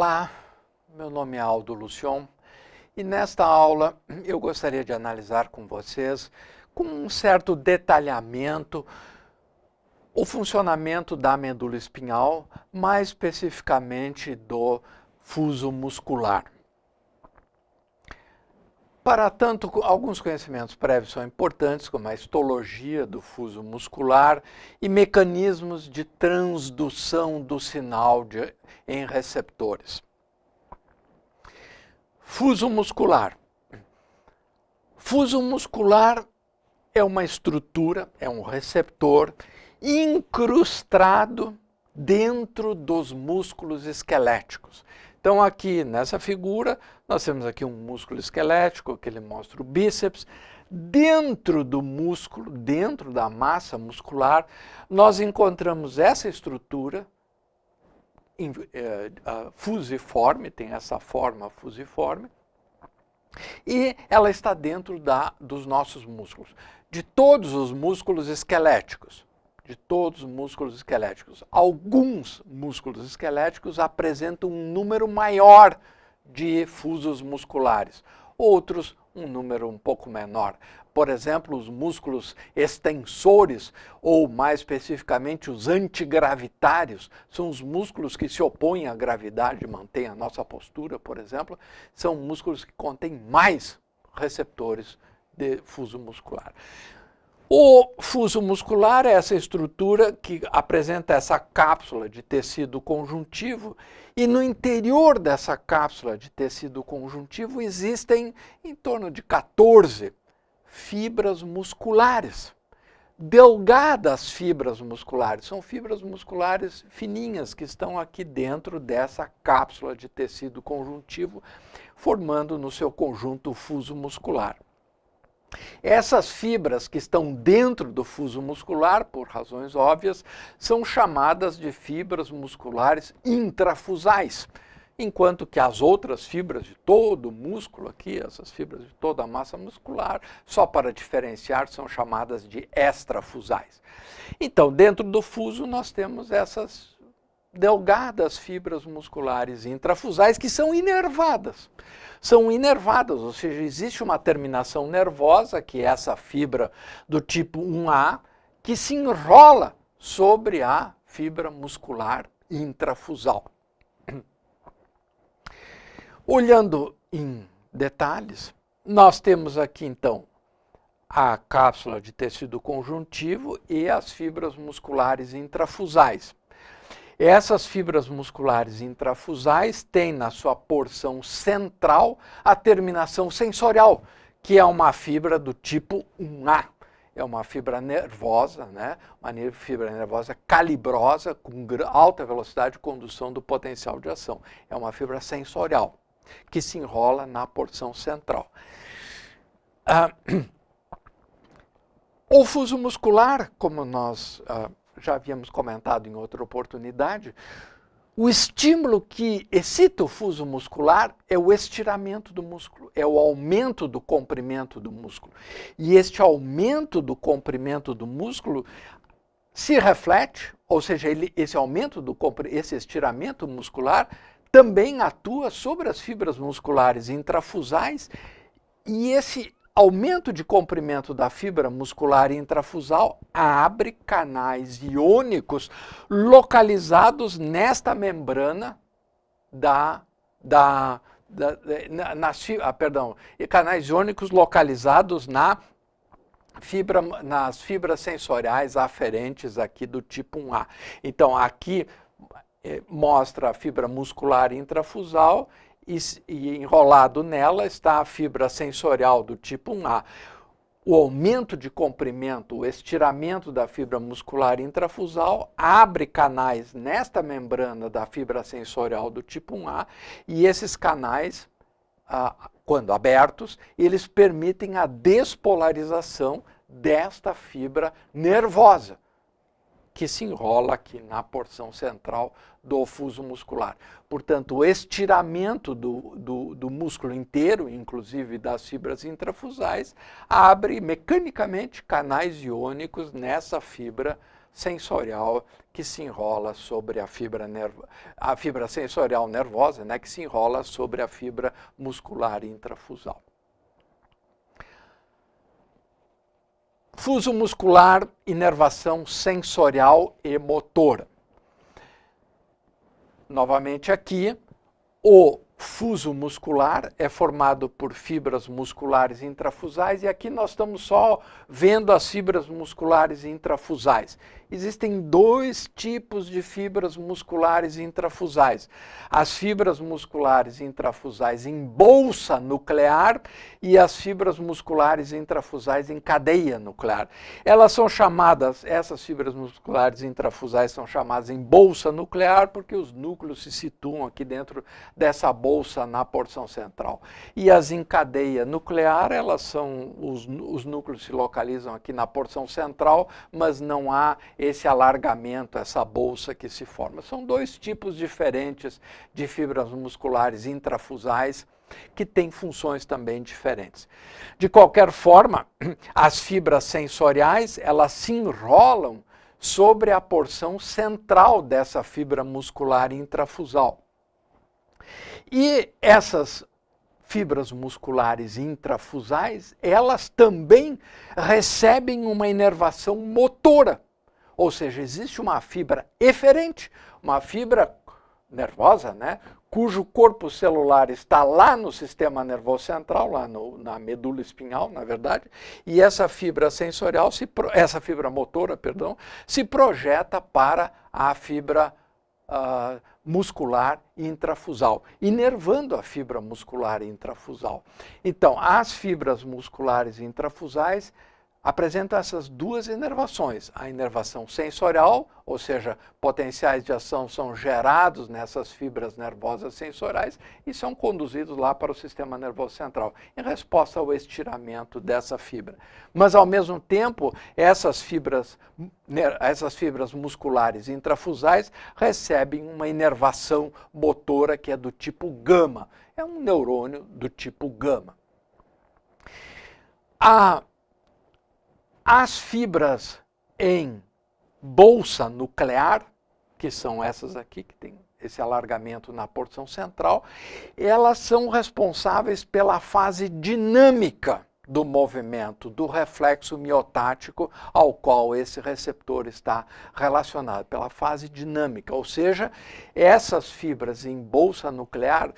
Olá, meu nome é Aldo Lucion e nesta aula eu gostaria de analisar com vocês, com um certo detalhamento, o funcionamento da medula espinhal, mais especificamente do fuso muscular. Para tanto, alguns conhecimentos prévios são importantes, como a histologia do fuso muscular e mecanismos de transdução do sinal em receptores. Fuso muscular. Fuso muscular é uma estrutura, é um receptor incrustado dentro dos músculos esqueléticos. Então, aqui nessa figura, nós temos aqui um músculo esquelético, que ele mostra o bíceps. Dentro do músculo, dentro da massa muscular, nós encontramos essa estrutura fusiforme, tem essa forma fusiforme, e ela está dentro dos nossos músculos, de todos os músculos esqueléticos. Alguns músculos esqueléticos apresentam um número maior de fusos musculares, outros um número um pouco menor. Por exemplo, os músculos extensores, ou mais especificamente os antigravitários, são os músculos que se opõem à gravidade, mantêm a nossa postura, por exemplo, são músculos que contêm mais receptores de fuso muscular. O fuso muscular é essa estrutura que apresenta essa cápsula de tecido conjuntivo e no interior dessa cápsula de tecido conjuntivo existem em torno de 14 fibras musculares. Delgadas fibras musculares, são fibras musculares fininhas que estão aqui dentro dessa cápsula de tecido conjuntivo, formando no seu conjunto o fuso muscular. Essas fibras que estão dentro do fuso muscular, por razões óbvias, são chamadas de fibras musculares intrafusais, enquanto que as outras fibras de todo o músculo aqui, essas fibras de toda a massa muscular, só para diferenciar, são chamadas de extrafusais. Então, dentro do fuso, nós temos essas delgadas fibras musculares intrafusais que são inervadas. Ou seja, existe uma terminação nervosa, que é essa fibra do tipo 1A, que se enrola sobre a fibra muscular intrafusal. Olhando em detalhes, nós temos aqui então a cápsula de tecido conjuntivo e as fibras musculares intrafusais. Essas fibras musculares intrafusais têm na sua porção central a terminação sensorial, que é uma fibra do tipo 1A. É uma fibra nervosa, né? Uma fibra nervosa calibrosa, com alta velocidade de condução do potencial de ação. É uma fibra sensorial, que se enrola na porção central. O fuso muscular, como nós já havíamos comentado em outra oportunidade, o estímulo que excita o fuso muscular é o estiramento do músculo, é o aumento do comprimento do músculo. E este aumento do comprimento do músculo se reflete, ou seja, esse estiramento muscular também atua sobre as fibras musculares intrafusais, e esse aumento de comprimento da fibra muscular intrafusal abre canais iônicos localizados nesta membrana canais iônicos localizados nas fibras sensoriais aferentes aqui do tipo 1A. Então, aqui mostra a fibra muscular intrafusal, e enrolado nela está a fibra sensorial do tipo 1A. O aumento de comprimento, o estiramento da fibra muscular intrafusal abre canais nesta membrana da fibra sensorial do tipo 1A, e esses canais, quando abertos, eles permitem a despolarização desta fibra nervosa, que se enrola aqui na porção central do fuso muscular. Portanto, o estiramento do músculo inteiro, inclusive das fibras intrafusais, abre mecanicamente canais iônicos nessa fibra sensorial que se enrola sobre a fibra sensorial nervosa, né, que se enrola sobre a fibra muscular intrafusal. Fuso muscular, inervação sensorial e motora. Novamente aqui, o fuso muscular é formado por fibras musculares intrafusais, e aqui nós estamos só vendo as fibras musculares intrafusais. Existem dois tipos de fibras musculares intrafusais: as fibras musculares intrafusais em bolsa nuclear e as fibras musculares intrafusais em cadeia nuclear. Elas são chamadas, essas fibras musculares intrafusais são chamadas em bolsa nuclear porque os núcleos se situam aqui dentro dessa bolsa na porção central. E as em cadeia nuclear, elas são, os núcleos se localizam aqui na porção central, mas não há esse alargamento, essa bolsa que se forma. São dois tipos diferentes de fibras musculares intrafusais que têm funções também diferentes. De qualquer forma, as fibras sensoriais, elas se enrolam sobre a porção central dessa fibra muscular intrafusal. E essas fibras musculares intrafusais, elas também recebem uma inervação motora, ou seja, existe uma fibra eferente, uma fibra nervosa, né, cujo corpo celular está lá no sistema nervoso central, lá na medula espinhal, na verdade, e essa fibra sensorial, essa fibra motora, perdão, se projeta para a fibra muscular intrafusal, inervando a fibra muscular intrafusal. Então, as fibras musculares intrafusais apresentam essas duas inervações, a inervação sensorial, ou seja, potenciais de ação são gerados nessas fibras nervosas sensoriais e são conduzidos lá para o sistema nervoso central, em resposta ao estiramento dessa fibra. Mas, ao mesmo tempo, essas fibras musculares intrafusais recebem uma inervação motora que é do tipo gama, é um neurônio do tipo gama. As fibras em bolsa nuclear, que são essas aqui, que tem esse alargamento na porção central, elas são responsáveis pela fase dinâmica do movimento, do reflexo miotático ao qual esse receptor está relacionado, pela fase dinâmica. Ou seja, essas fibras em bolsa nuclear,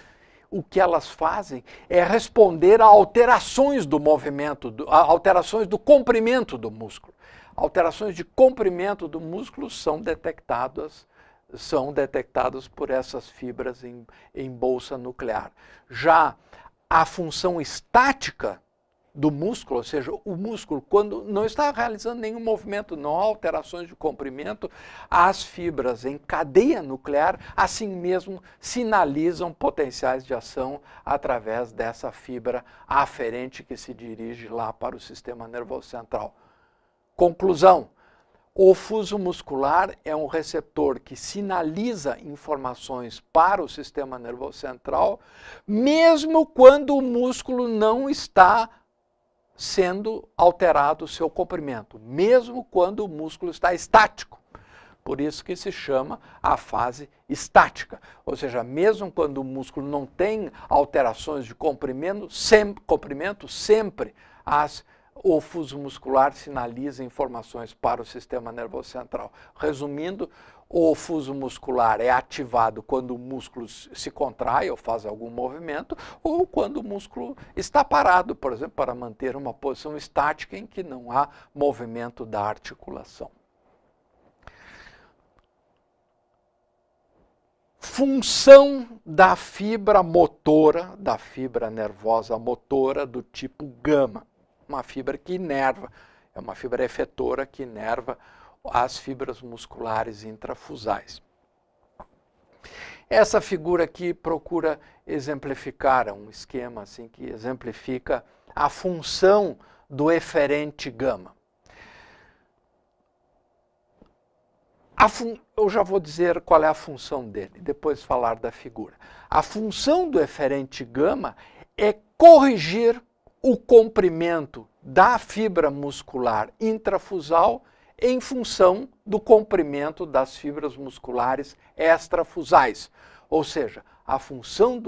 o que elas fazem é responder a alterações do movimento, alterações do comprimento do músculo. Alterações de comprimento do músculo são detectadas por essas fibras em bolsa nuclear. Já a função estática do músculo, ou seja, o músculo, quando não está realizando nenhum movimento, não há alterações de comprimento, as fibras em cadeia nuclear, assim mesmo, sinalizam potenciais de ação através dessa fibra aferente que se dirige lá para o sistema nervoso central. Conclusão: o fuso muscular é um receptor que sinaliza informações para o sistema nervoso central, mesmo quando o músculo não está sendo alterado o seu comprimento, mesmo quando o músculo está estático. Por isso que se chama a fase estática, ou seja, mesmo quando o músculo não tem alterações de comprimento, sempre o fuso muscular sinaliza informações para o sistema nervoso central. Resumindo, o fuso muscular é ativado quando o músculo se contrai ou faz algum movimento, ou quando o músculo está parado, por exemplo, para manter uma posição estática em que não há movimento da articulação. Função da fibra motora, da fibra nervosa motora do tipo gama, uma fibra que inerva, é uma fibra efetora que inerva as fibras musculares intrafusais. Essa figura aqui procura exemplificar, é um esquema assim que exemplifica a função do eferente gama. Eu já vou dizer qual é a função dele, depois falar da figura. A função do eferente gama é corrigir o comprimento da fibra muscular intrafusal em função do comprimento das fibras musculares extrafusais, ou seja, a função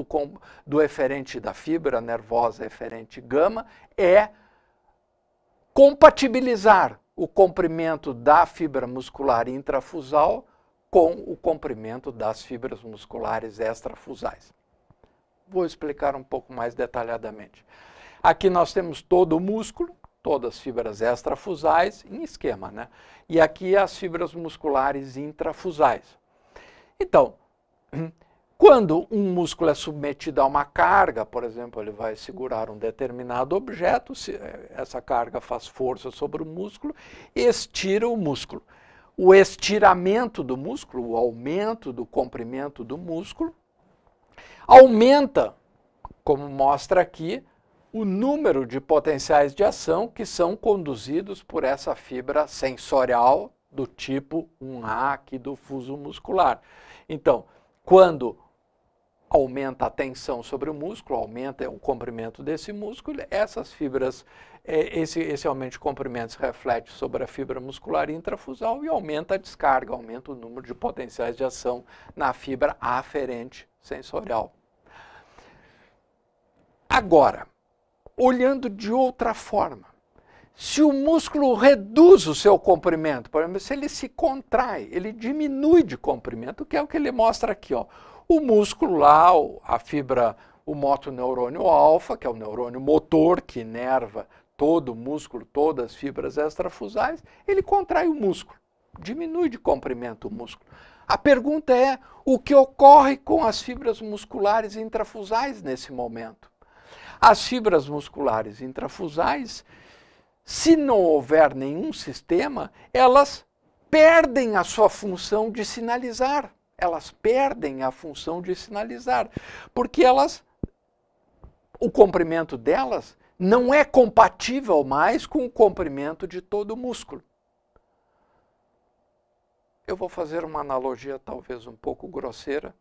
do eferente da fibra nervosa eferente gama é compatibilizar o comprimento da fibra muscular intrafusal com o comprimento das fibras musculares extrafusais. Vou explicar um pouco mais detalhadamente. Aqui nós temos todo o músculo, todas as fibras extrafusais em esquema, né? E aqui as fibras musculares intrafusais. Então, quando um músculo é submetido a uma carga, por exemplo, ele vai segurar um determinado objeto, se essa carga faz força sobre o músculo, estira o músculo. O estiramento do músculo, o aumento do comprimento do músculo, aumenta, como mostra aqui, o número de potenciais de ação que são conduzidos por essa fibra sensorial do tipo 1A aqui do fuso muscular. Então, quando aumenta a tensão sobre o músculo, aumenta o comprimento desse músculo, essas fibras, esse aumento de comprimento se reflete sobre a fibra muscular intrafusal e aumenta a descarga, aumenta o número de potenciais de ação na fibra aferente sensorial. Agora, olhando de outra forma, se o músculo reduz o seu comprimento, por exemplo, se ele se contrai, ele diminui de comprimento, que é o que ele mostra aqui, ó. O músculo lá, a fibra, o motoneurônio alfa, que é o neurônio motor que inerva todo o músculo, todas as fibras extrafusais, ele contrai o músculo, diminui de comprimento o músculo. A pergunta é, o que ocorre com as fibras musculares intrafusais nesse momento? As fibras musculares intrafusais, se não houver nenhum sistema, elas perdem a sua função de sinalizar. Elas perdem a função de sinalizar, porque o comprimento delas não é compatível mais com o comprimento de todo o músculo. Eu vou fazer uma analogia talvez um pouco grosseira.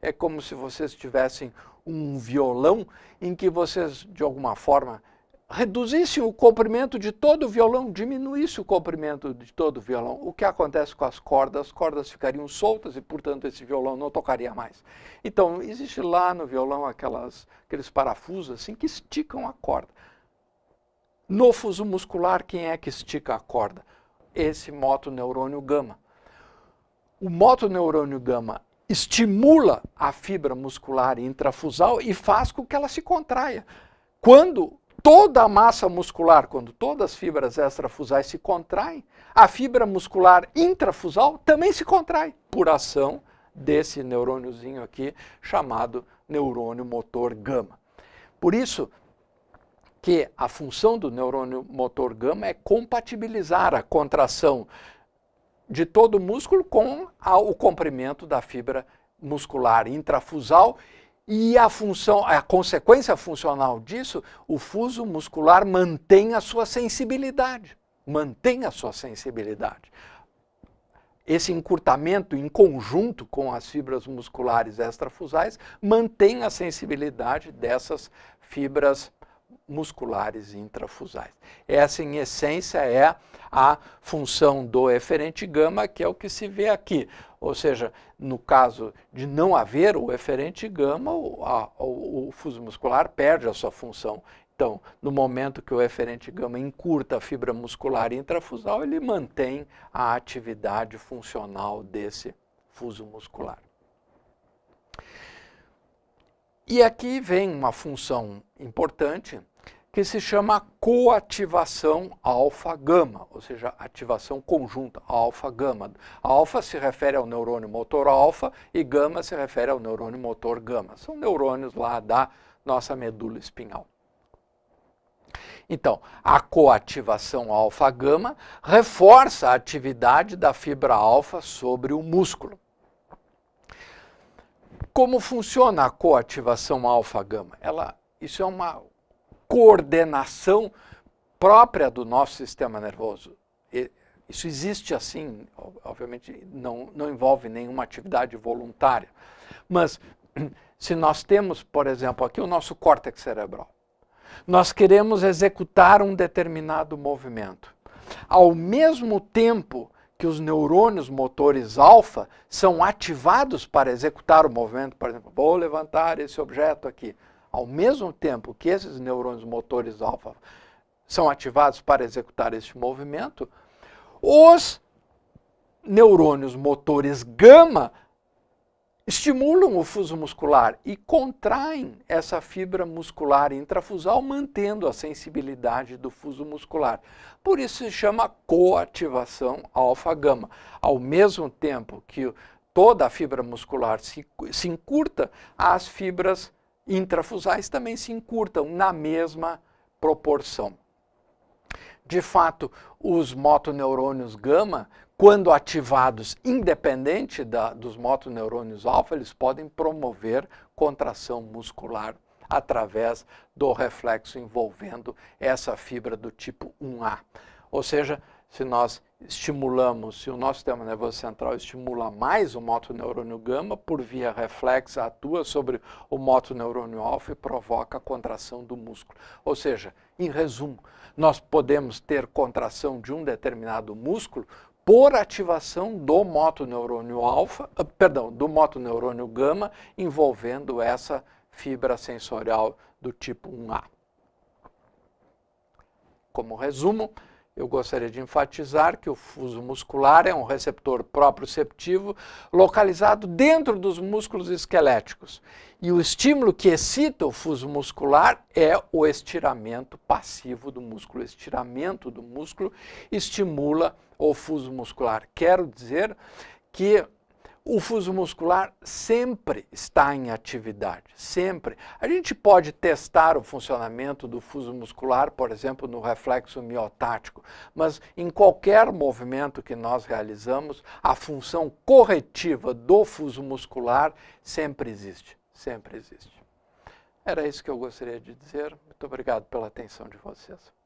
É como se vocês tivessem um violão em que vocês, de alguma forma, reduzissem o comprimento de todo o violão, diminuíssem o comprimento de todo o violão. O que acontece com as cordas? As cordas ficariam soltas e, portanto, esse violão não tocaria mais. Então, existe lá no violão aqueles parafusos assim, que esticam a corda. No fuso muscular, quem é que estica a corda? Esse motoneurônio gama. O motoneurônio gama estimula a fibra muscular intrafusal e faz com que ela se contraia. Quando toda a massa muscular, quando todas as fibras extrafusais se contraem, a fibra muscular intrafusal também se contrai, por ação desse neurôniozinho aqui, chamado neurônio motor gama. Por isso que a função do neurônio motor gama é compatibilizar a contração de todo o músculo com o comprimento da fibra muscular intrafusal e a consequência funcional disso, o fuso muscular mantém a sua sensibilidade, Esse encurtamento em conjunto com as fibras musculares extrafusais mantém a sensibilidade dessas fibras musculares intrafusais. Essa, em essência, é a função do eferente gama, que é o que se vê aqui. Ou seja, no caso de não haver o eferente gama, o fuso muscular perde a sua função. Então, no momento que o eferente gama encurta a fibra muscular intrafusal, ele mantém a atividade funcional desse fuso muscular. E aqui vem uma função importante que se chama co-ativação alfa gama, ou seja, ativação conjunta alfa gama. Alfa se refere ao neurônio motor alfa e gama se refere ao neurônio motor gama. São neurônios lá da nossa medula espinhal. Então, a co-ativação alfa gama reforça a atividade da fibra alfa sobre o músculo. Como funciona a coativação alfa-gama? Isso é uma coordenação própria do nosso sistema nervoso. Isso existe assim, obviamente não envolve nenhuma atividade voluntária. Mas se nós temos, por exemplo, aqui o nosso córtex cerebral, nós queremos executar um determinado movimento. Ao mesmo tempo que os neurônios motores alfa são ativados para executar o movimento, por exemplo, vou levantar esse objeto aqui. Ao mesmo tempo que esses neurônios motores alfa são ativados para executar este movimento, os neurônios motores gama estimulam o fuso muscular e contraem essa fibra muscular intrafusal, mantendo a sensibilidade do fuso muscular. Por isso se chama coativação alfa-gama. Ao mesmo tempo que toda a fibra muscular se encurta, as fibras intrafusais também se encurtam na mesma proporção. De fato, os motoneurônios gama, quando ativados independente dos motoneurônios alfa, eles podem promover contração muscular através do reflexo envolvendo essa fibra do tipo 1A. Ou seja, se o nosso sistema nervoso central estimula mais o motoneurônio gama, por via reflexa atua sobre o motoneurônio alfa e provoca a contração do músculo. Ou seja, em resumo, nós podemos ter contração de um determinado músculo por ativação do motoneurônio gama envolvendo essa fibra sensorial do tipo 1A. Como resumo, eu gostaria de enfatizar que o fuso muscular é um receptor proprioceptivo localizado dentro dos músculos esqueléticos. E o estímulo que excita o fuso muscular é o estiramento passivo do músculo. O estiramento do músculo estimula o fuso muscular. Quero dizer que o fuso muscular sempre está em atividade, sempre. A gente pode testar o funcionamento do fuso muscular, por exemplo, no reflexo miotático, mas em qualquer movimento que nós realizamos, a função corretiva do fuso muscular sempre existe, sempre existe. Era isso que eu gostaria de dizer. Muito obrigado pela atenção de vocês.